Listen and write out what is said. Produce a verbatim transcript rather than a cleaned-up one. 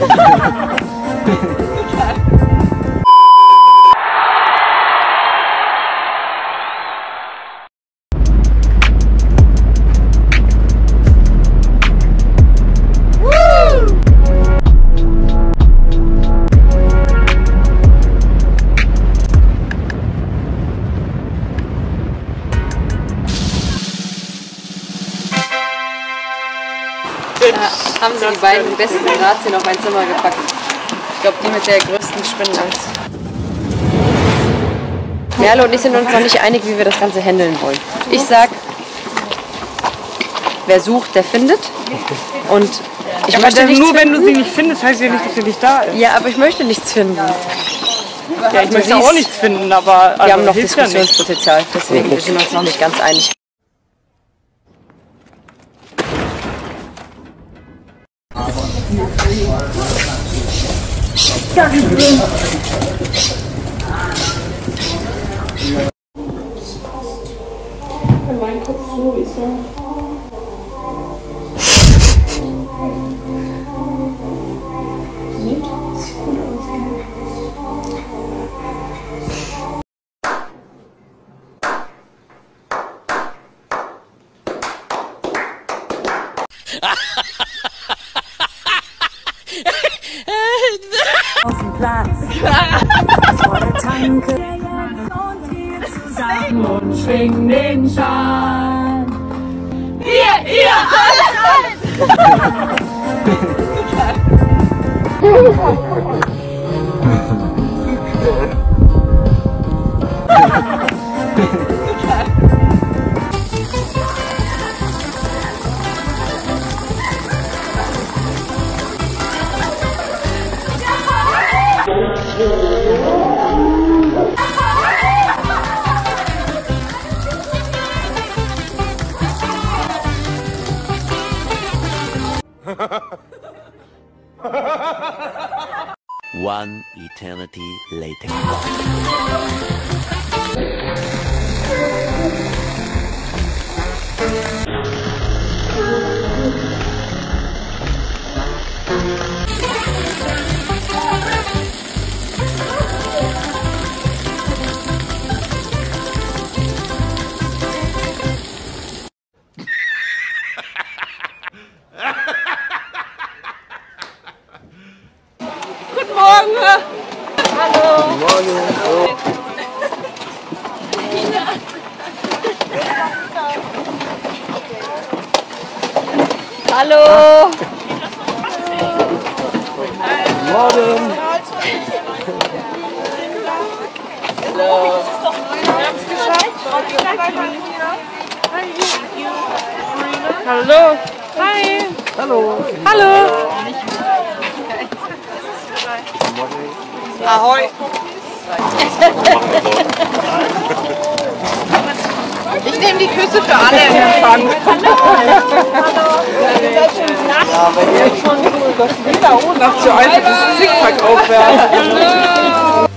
Da haben sie die beiden besten Razzien auf mein Zimmer gepackt. Ich glaube, die mit der größten Spinnenangst. Merle und ich sind uns noch nicht einig, wie wir das Ganze handeln wollen. Ich sag, wer sucht, der findet. Und ich ja, möchte aber nichts nur finden. Wenn du sie nicht findest, heißt ja nicht, dass sie nicht da ist. Ja, aber ich möchte nichts finden. Ja, ich möchte auch nichts finden, aber also wir haben noch Diskussionspotenzial. Deswegen sind wir uns noch nicht ganz einig. In meinem Kopf sowieso. Nicht? Sieht gut aus, gell? Auf dem Platz. Vor der Tanke. Zusammen und schwingen den Schal. Ihr, ihr, alles, alles. One eternity later. Hallo! Guten Morgen! Hallo! Wir haben es geschafft! Hallo! Hi! Hallo! Hallo! Ahoi! Ich nehme die Küsse für alle in Empfang. Hallo! Hallo! Ja, aber hier ist schon so, dass jeder Ohnmacht so einfach das Zickzack aufwerfen.